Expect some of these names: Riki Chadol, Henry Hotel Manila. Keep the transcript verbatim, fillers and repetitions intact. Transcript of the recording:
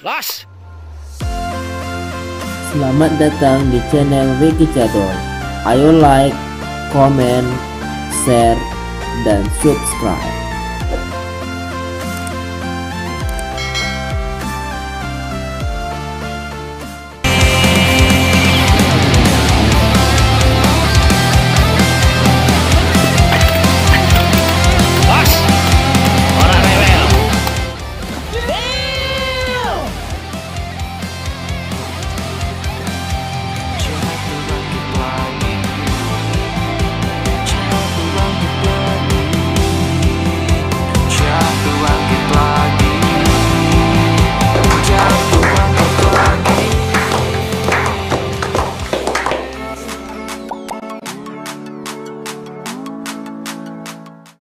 Las. Selamat datang di channel Riki Chadol. Ayo like, comment, share, dan subscribe.